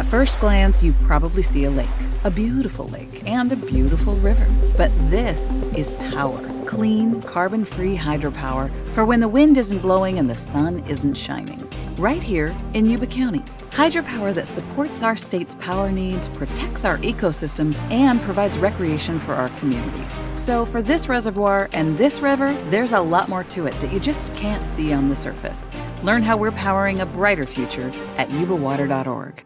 At first glance, you probably see a lake, a beautiful lake, and a beautiful river. But this is power, clean, carbon-free hydropower for when the wind isn't blowing and the sun isn't shining. Right here in Yuba County. Hydropower that supports our state's power needs, protects our ecosystems, and provides recreation for our communities. So for this reservoir and this river, there's a lot more to it that you just can't see on the surface. Learn how we're powering a brighter future at YubaWater.org.